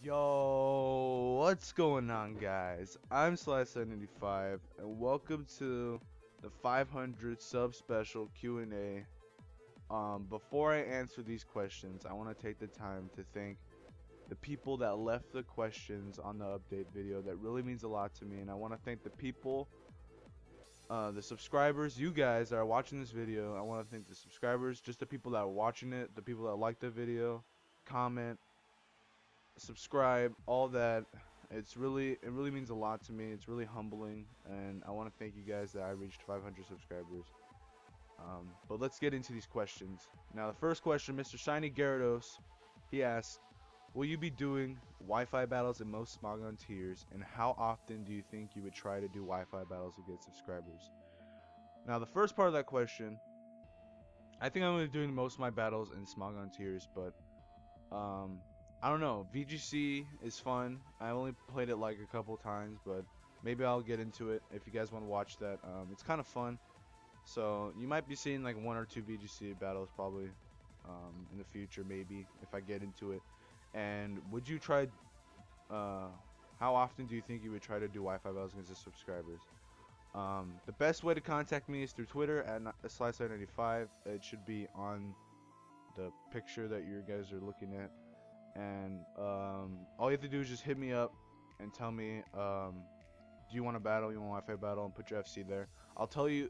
Yo, what's going on, guys? I'm slyslayer95 and welcome to the 500 sub special Q&A. Before I answer these questions, I want to take the time to thank the people that left the questions on the update video. That really means a lot to me, and I want to thank the people, the subscribers, you guys that are watching this video. I want to thank the subscribers, just the people that are watching it, the people that like the video, comment, subscribe, all that. It really means a lot to me. It's really humbling, and I want to thank you guys that I reached 500 subscribers. But let's get into these questions. Now, the first question, Mr. Shiny Gyarados, he asks, will you be doing Wi-Fi battles in most Smogon tiers, and how often do you think you would try to do Wi-Fi battles to get subscribers? Now, the first part of that question, I think I'm going to be doing most of my battles in Smogon tiers, but I don't know. VGC is fun. I only played it like a couple times, but maybe I'll get into it if you guys want to watch that. It's kind of fun. So you might be seeing like one or two VGC battles probably in the future, maybe, if I get into it. And would you try, how often do you think you would try to do Wi-Fi battles against the subscribers? The best way to contact me is through Twitter at slyslayer95. It should be on the picture that you guys are looking at. And all you have to do is just hit me up and tell me, do you want a battle, you want a Wi-Fi battle, and put your FC there. I'll tell you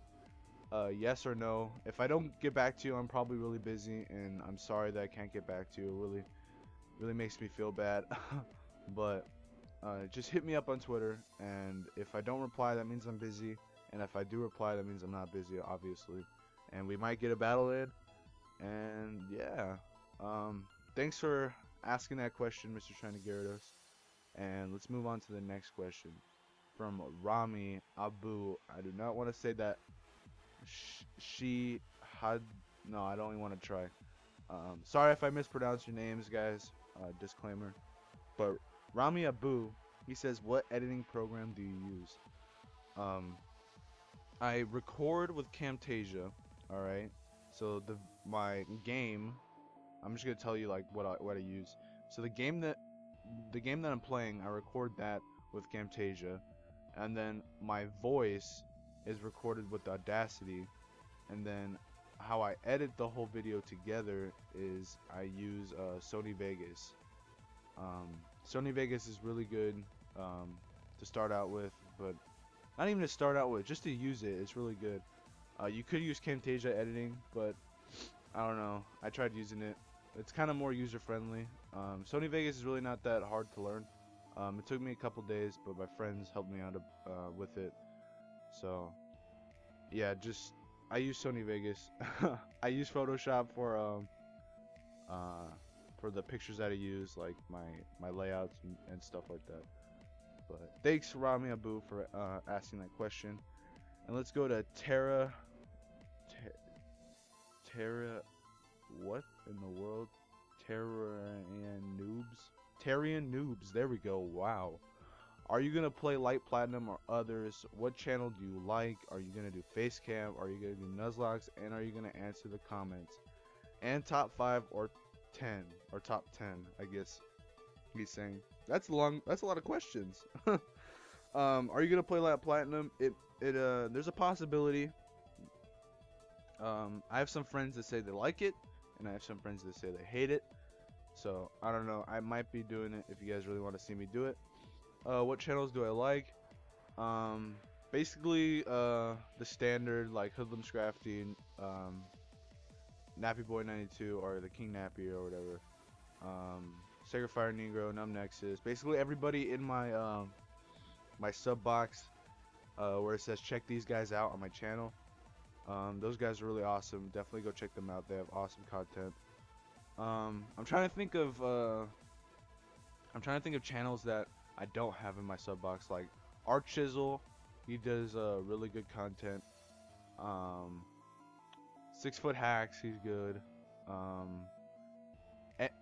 yes or no. If I don't get back to you, I'm probably really busy, and I'm sorry that I can't get back to you. It really makes me feel bad. But just hit me up on Twitter, and if I don't reply, that means I'm busy, and if I do reply, that means I'm not busy, obviously. And we might get a battle in, and yeah. Thanks for asking that question, Mr. Shiny Gyarados. And let's move on to the next question from Rami Abu. I do not want to say that. She had no, I don't even want to try. Sorry if I mispronounce your names, guys. Disclaimer. But Rami Abu, he says, what editing program do you use? I record with Camtasia. All right. So my game, I'm just gonna tell you like what I use. So the game that I'm playing, I record that with Camtasia, and then my voice is recorded with Audacity, and then how I edit the whole video together is I use Sony Vegas. Sony Vegas is really good to start out with, but not even to start out with, just to use it, it's really good. You could use Camtasia editing, but I don't know, I tried using it. It's kind of more user friendly. Sony Vegas is really not that hard to learn. It took me a couple days, but my friends helped me out with it. So yeah, just I use Sony Vegas. I use Photoshop for the pictures that I use, like my layouts and stuff like that. But thanks, Rami Abu, for asking that question. And let's go to Terra, what in the world? Terran Noobs, there we go. Wow. Are you going to play Light Platinum or others? What channel do you like? Are you going to do Facecam? Are you going to do Nuzlocks? And are you going to answer the comments? And top 5 or 10. Or top 10, I guess he's saying. That's a lot of questions. Are you going to play Light Platinum? There's a possibility. I have some friends that say they like it, and I have some friends that say they hate it. So, I don't know. I might be doing it if you guys really want to see me do it. What channels do I like? Basically, the standard, like Hoodlum Scrafty, Nappyboy92, or the King Nappy, or whatever. Sacred Fire Negro, Numb Nexus. Basically, everybody in my my sub box where it says check these guys out on my channel. Those guys are really awesome. Definitely go check them out. They have awesome content. I'm trying to think of channels that I don't have in my sub box, like Art Chisel. He does really good content. 6 Foot Hacks, he's good.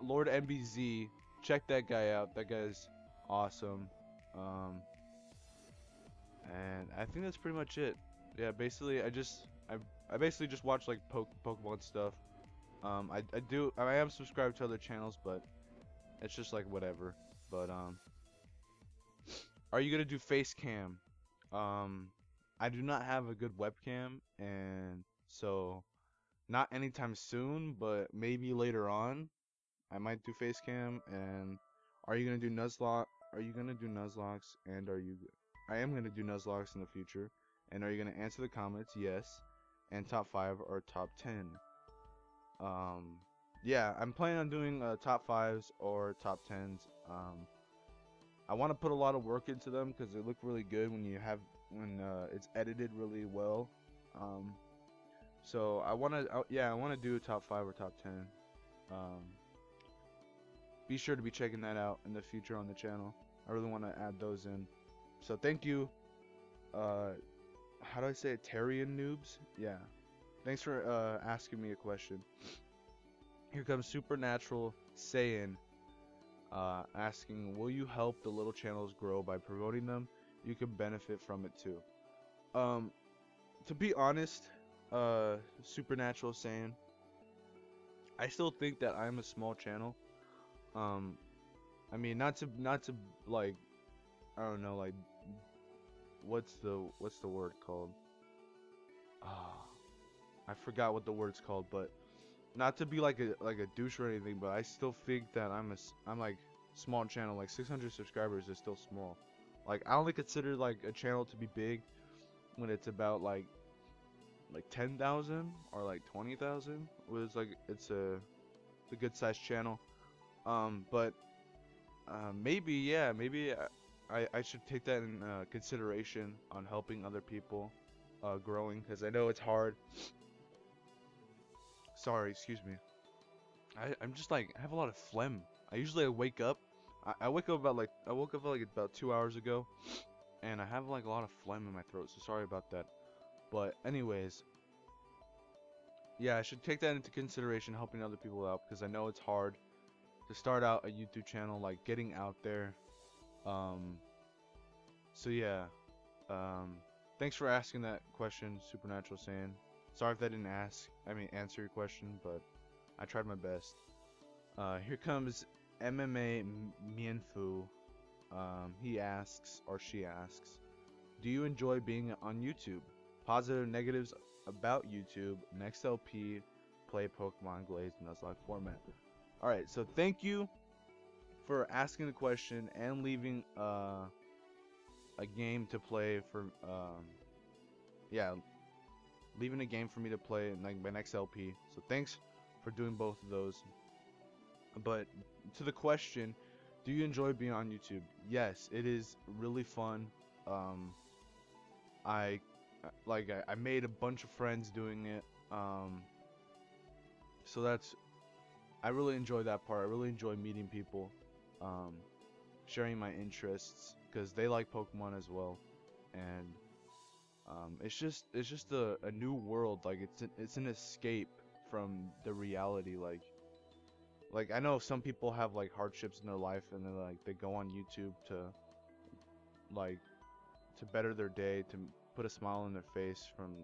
Lord MBZ, check that guy out. That guy's awesome. And I think that's pretty much it. Yeah, basically I basically just watch like Pokemon stuff. I am subscribed to other channels, but It's just like whatever. But are you gonna do face cam? I do not have a good webcam, and so not anytime soon, but maybe later on I might do face cam. And are you gonna do Nuzlocke? Are you gonna do Nuzlocks? And are you? I am gonna do Nuzlocks in the future. And are you gonna answer the comments? Yes. And top 5 or top 10? Yeah, I'm planning on doing top 5s or top 10s. I want to put a lot of work into them because they look really good when you have it's edited really well. So I want to I want to do a top 5 or top 10. Be sure to be checking that out in the future on the channel. I really want to add those in. So thank you. How do I say it? Tarian noobs? Yeah. Thanks for asking me a question. Here comes Supernatural Saiyan asking, will you help the little channels grow by promoting them? You can benefit from it too. To be honest, Supernatural Saiyan, I still think that I'm a small channel. I mean, not to like, I don't know, like, what's the word called? I forgot what the word's called, but not to be like a douche or anything, but I still think that I'm like small channel. Like 600 subscribers is still small. Like I only consider like a channel to be big when it's about like 10,000 or like 20,000. Was like it's a good sized channel. But maybe I should take that in consideration on helping other people growing, because I know it's hard. Sorry, excuse me. I'm just like, I have a lot of phlegm. I woke up like about 2 hours ago, and I have like a lot of phlegm in my throat, so sorry about that. But anyways, yeah, I should take that into consideration, helping other people out, because I know it's hard to start out a YouTube channel, like getting out there. So yeah, thanks for asking that question, Supernatural Saiyan. Sorry if I didn't answer your question, but I tried my best. Here comes MMA Mienfu. He asks, or she asks, do you enjoy being on YouTube? Positive negatives about YouTube, next LP, play Pokemon Glaze in Nuzlocke format. Alright, so thank you for asking the question and leaving a game to play for leaving a game for me to play in like my next LP. So thanks for doing both of those. But to the question, do you enjoy being on YouTube? Yes, it is really fun. I made a bunch of friends doing it. So I really enjoy that part. I really enjoy meeting people. Sharing my interests, because they like Pokemon as well, and it's just a new world. Like it's an escape from the reality. Like I know some people have like hardships in their life, and then like they go on YouTube to better their day, to put a smile on their face from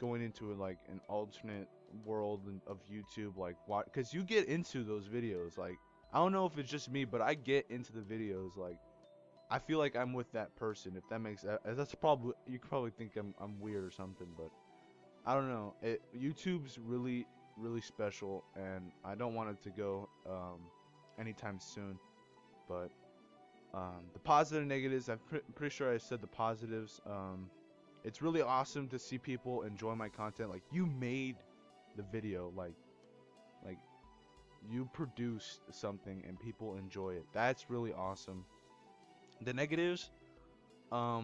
going into like an alternate world of YouTube. Like why? Because you get into those videos. Like, I don't know if it's just me, but I get into the videos. Like, I feel like I'm with that person, if that makes sense. That's probably, you probably think I'm weird or something, but I don't know. YouTube's really, really special, and I don't want it to go anytime soon. But the positive and negatives, I'm pretty sure I said the positives. It's really awesome to see people enjoy my content. Like, you made the video, like. You produce something and people enjoy it. That's really awesome. The negatives, I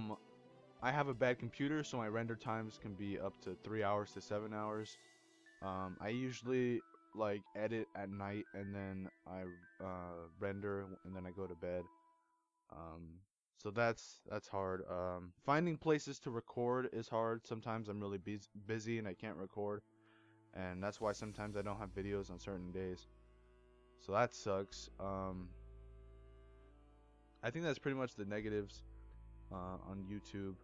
have a bad computer, so my render times can be up to 3 hours to 7 hours. I usually like edit at night, and then I render, and then I go to bed. So that's hard. Finding places to record is hard. Sometimes I'm really busy and I can't record, and that's why sometimes I don't have videos on certain days. So that sucks. I think that's pretty much the negatives on YouTube.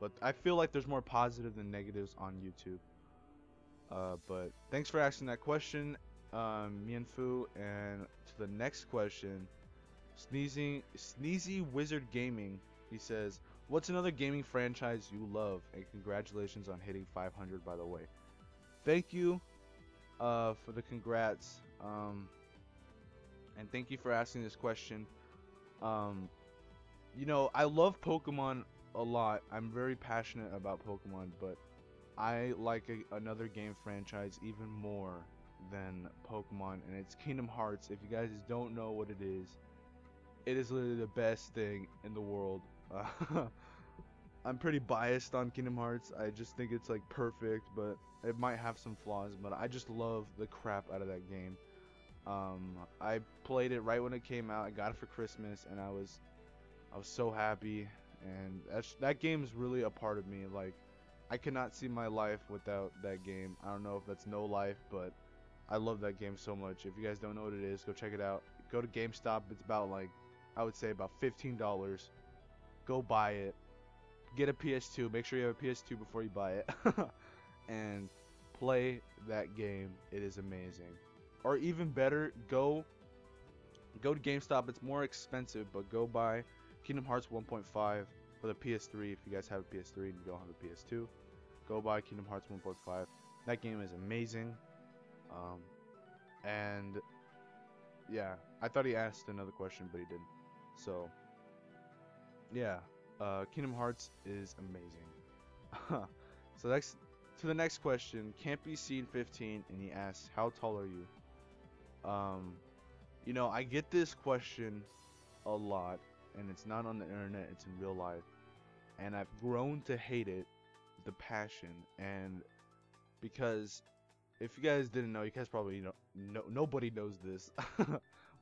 But I feel like there's more positive than negatives on YouTube. But thanks for asking that question, Mienfu. And to the next question, Sneezy Wizard Gaming, he says, what's another gaming franchise you love? And congratulations on hitting 500, by the way. Thank you for the congrats, and thank you for asking this question. You know, I love Pokemon a lot. I'm very passionate about Pokemon, but I like another game franchise even more than Pokemon, and it's Kingdom Hearts. If you guys don't know what it is literally the best thing in the world. I'm pretty biased on Kingdom Hearts. I just think it's like perfect, but it might have some flaws, but I just love the crap out of that game. I played it right when it came out. I got it for Christmas, and I was so happy, and that game is really a part of me. Like, I cannot see my life without that game. I don't know if that's no life, but I love that game so much. If you guys don't know what it is, go check it out. Go to GameStop. It's about, like, I would say about $15. Go buy it. Get a PS2. Make sure you have a PS2 before you buy it. And play that game. It is amazing. Or even better, go to GameStop. It's more expensive, but go buy Kingdom Hearts 1.5 for the PS3. If you guys have a PS3 and you don't have a PS2, go buy Kingdom Hearts 1.5. That game is amazing. And yeah, I thought he asked another question, but he didn't. So yeah, Kingdom Hearts is amazing. So next to the next question, Can't Be Seen 15, and he asks, how tall are you? You know, I get this question a lot, and it's not on the internet, it's in real life, and I've grown to hate it with a passion. And because if you guys didn't know, you guys probably nobody knows this,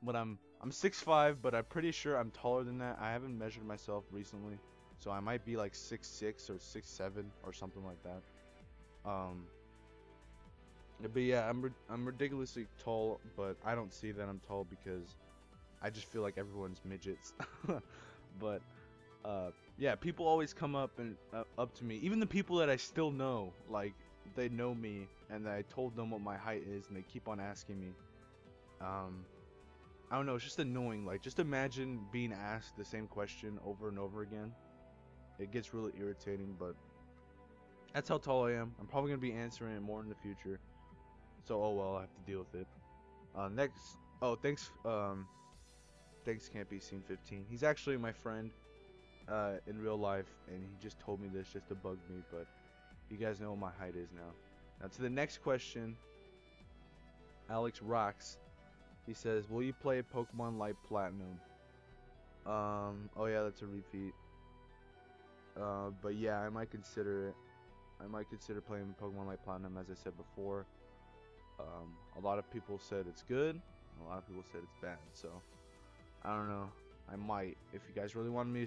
but I'm 6'5", but I'm pretty sure I'm taller than that. I haven't measured myself recently, so I might be like 6'6" or 6'7" or something like that. But yeah, I'm ridiculously tall, but I don't see that I'm tall because I just feel like everyone's midgets. But yeah, people always come up and up to me, even the people that I still know, like, they know me, and I told them what my height is, and they keep on asking me. I don't know, it's just annoying. Like, just imagine being asked the same question over and over again. It gets really irritating, but that's how tall I am. I'm probably gonna be answering it more in the future, so oh well, I have to deal with it. Next, oh, thanks Can't Be Seen 15. He's actually my friend in real life, and he just told me this just to bug me, but you guys know what my height is now. Now to the next question, Alex Rocks. He says, will you play Pokemon Light Platinum? Oh yeah, that's a repeat. But yeah, I might consider it. I might consider playing Pokemon Light Platinum, as I said before. A lot of people said it's good, and a lot of people said it's bad, so I don't know. I might. If you guys really want me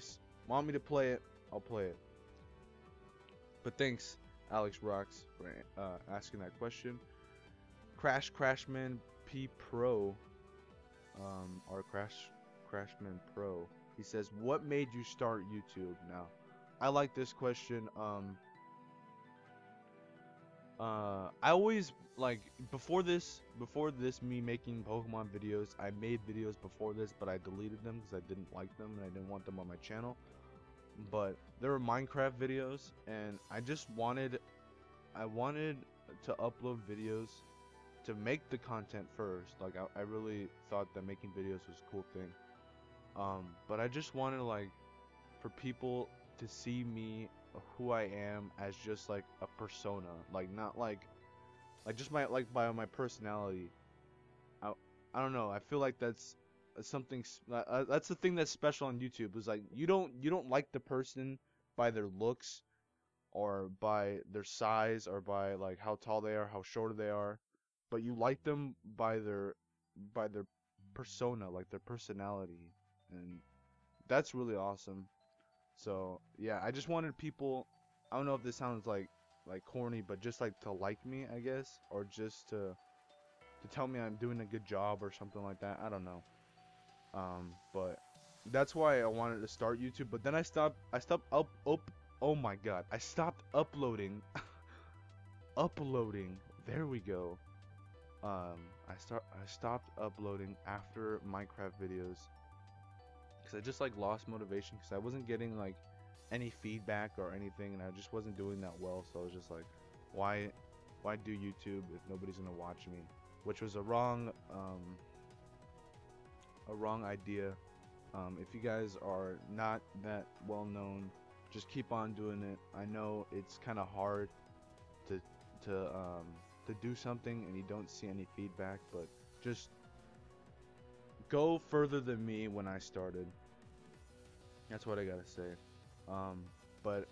to play it, I'll play it. But thanks, Alex Rocks, for asking that question. Crashman Pro, or Crashman Pro. He says, what made you start YouTube? Now, I like this question. I always, like, before this me making Pokemon videos, I made videos before this, but I deleted them because I didn't like them and I didn't want them on my channel. But there were Minecraft videos, and I wanted to upload videos to make the content first. Like, I really thought that making videos was a cool thing, but I just wanted, like, for people to see me, who I am, as just like a persona, like, not like just my, like, by my personality. I don't know, I feel like that's something, that's the thing that's special on YouTube, is like, you don't like the person by their looks or by their size or by, like, how tall they are, how short they are, but you like them by their persona, like their personality, and that's really awesome. So yeah, I just wanted people, I don't know if this sounds like corny, but just like to like me, I guess, or just to tell me I'm doing a good job or something like that. I don't know. But that's why I wanted to start YouTube. But then I stopped oh my god, I stopped uploading. There we go. I stopped uploading after Minecraft videos because I just like lost motivation because I wasn't getting like any feedback or anything, and I just wasn't doing that well. So I was just like, why do YouTube if nobody's gonna watch me? Which was a wrong idea. If you guys are not that well known, just keep on doing it. I know it's kind of hard to do something and you don't see any feedback, but just go further than me when I started. That's what I gotta say. But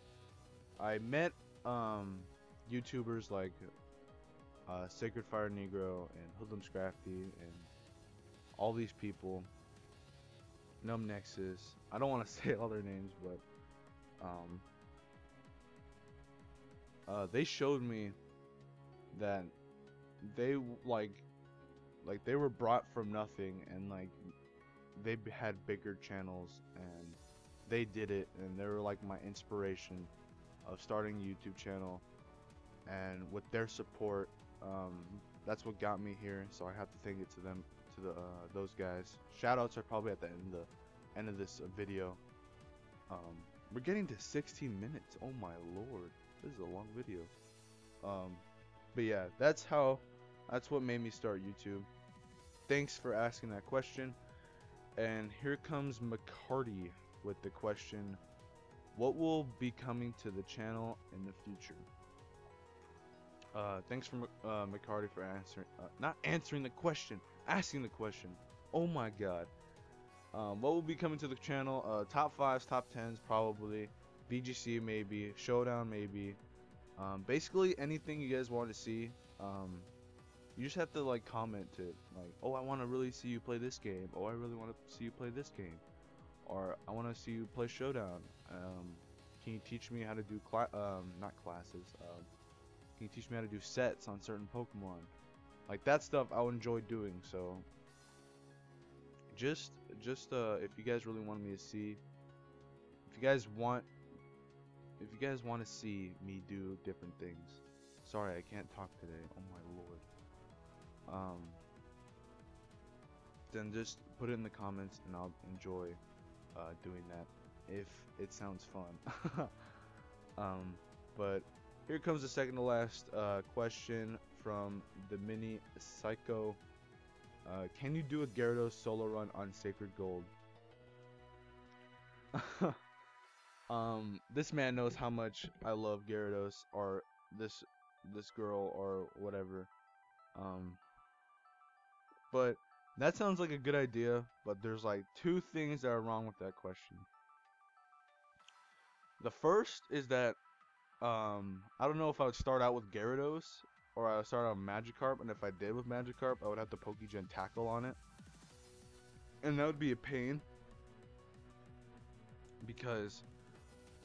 I met YouTubers like Sacred Fire Negro and Hoodlum Scrafty and all these people, Numb Nexus. I don't want to say all their names, but they showed me that they like they were brought from nothing, and like they had bigger channels and they did it, and they were like my inspiration of starting a YouTube channel. And with their support, that's what got me here. So I have to thank it to them, to the those guys. Shoutouts are probably at the end of this video. We're getting to 16 minutes. Oh my lord, this is a long video. But yeah, that's what made me start YouTube. Thanks for asking that question. And here comes McCarty with the question: what will be coming to the channel in the future? Thanks for McCarty for asking the question. Oh my god. What will be coming to the channel? Top 5s, top 10s probably, VGC maybe, showdown maybe. Basically anything you guys want to see. You just have to like comment it, like, oh, I want to really see you play this game, oh, I really want to see you play this game, or I want to see you play showdown. Can you teach me how to do can you teach me how to do sets on certain Pokemon? Like that stuff I'll enjoy doing. So just if you guys really want me to see, if you guys want to see me do different things. Sorry, I can't talk today. Oh my lord. Then just put it in the comments and I'll enjoy doing that if it sounds fun. But here comes the second to last question from the Mini Psycho. Can you do a Gyarados solo run on Sacred Gold? This man knows how much I love Gyarados, or this girl, or whatever. But that sounds like a good idea, but there's like 2 things that are wrong with that question. The first is that I don't know if I would start out with Gyarados, or I would start out with Magikarp, and if I did with Magikarp, I would have to Pokegen Tackle on it, and that would be a pain, because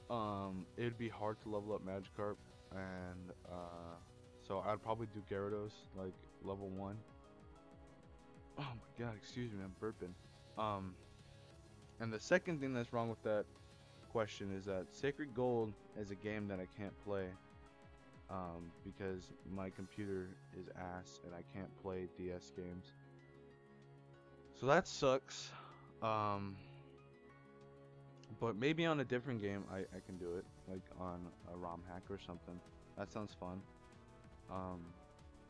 it would be hard to level up Magikarp, and so I'd probably do Gyarados like level 1. Oh my god, excuse me, I'm burping. And the second thing that's wrong with that question is that Sacred Gold is a game that I can't play because my computer is ass and I can't play DS games, so that sucks. But maybe on a different game I can do it, like on a ROM hack or something. That sounds fun.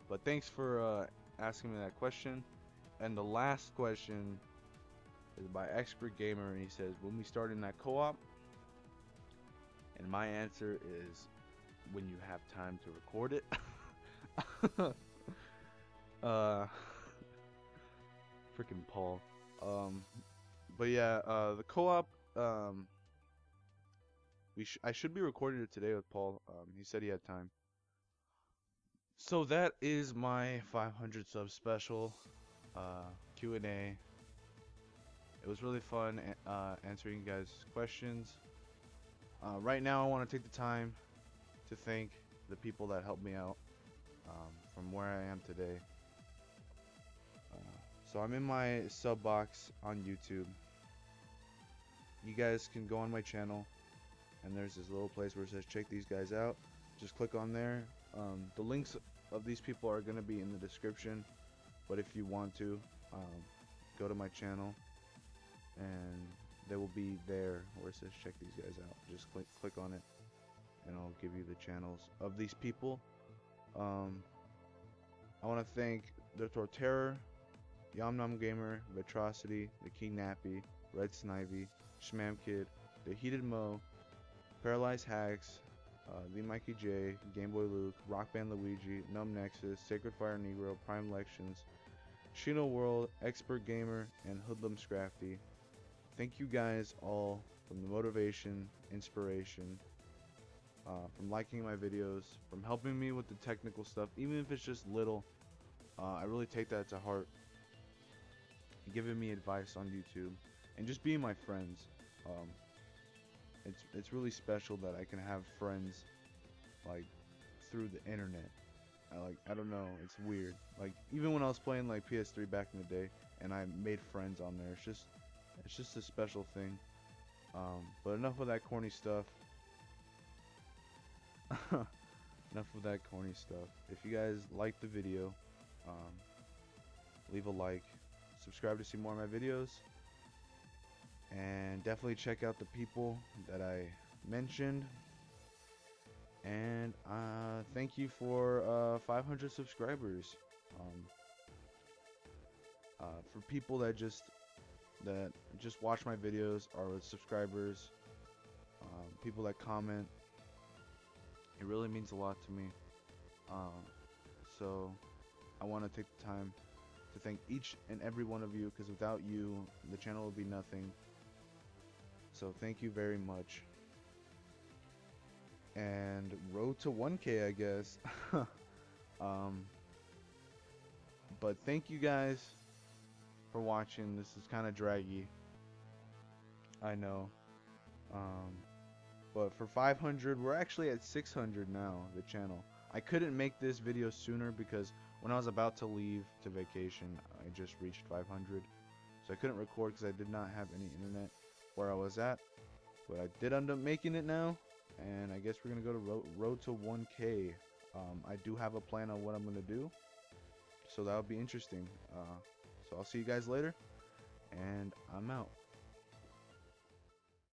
But thanks for asking me that question. And the last question is by Expert Gamer, and he says, when we start in that co-op? And my answer is when you have time to record it. Freaking Paul. But yeah, the co-op, I should be recording it today with Paul. He said he had time. So that is my 500 sub special Q&A. It was really fun answering you guys' questions. Right now I want to take the time to thank the people that helped me out from where I am today. So I'm in my sub box on YouTube. You guys can go on my channel, and there's this little place where it says check these guys out. Just click on there. The links of these people are going to be in the description. But if you want to, go to my channel and they will be there where it says check these guys out. Just click on it and I'll give you the channels of these people. I want to thank the Torterror, Yomnom Gamer, Vetrocity, the King Nappy, Red Snivy, Shmam Kid, the Heated Mo, Paralyzed Hacks, the Mikey J, Game Boy Luke, Rock Band Luigi, Numb Nexus, Sacred Fire Negro, Prime Lections, Shino World, Expert Gamer, and Hoodlum Scrafty. Thank you guys all from the motivation, inspiration, from liking my videos, from helping me with the technical stuff, even if it's just little. I really take that to heart. Giving me advice on YouTube and just being my friends. It's really special that I can have friends like through the internet. I don't know, it's weird. Like even when I was playing like PS3 back in the day, and I made friends on there. It's just a special thing. But enough of that corny stuff. Enough of that corny stuff. If you guys like the video, leave a like, subscribe to see more of my videos, and definitely check out the people that I mentioned. And thank you for 500 subscribers. For people that just watch my videos or subscribers, people that comment, it really means a lot to me. So I want to take the time to thank each and every one of you, because without you the channel would be nothing. So thank you very much, and road to 1K, I guess. But thank you guys for watching. This is kind of draggy, I know, but for 500, we're actually at 600 now, the channel. I couldn't make this video sooner because when I was about to leave to vacation, I just reached 500. So I couldn't record because I did not have any internet where I was at. But I did end up making it now. And I guess we're going to go to road to 1K. I do have a plan on what I'm going to do, so that'll be interesting. So I'll see you guys later. And I'm out.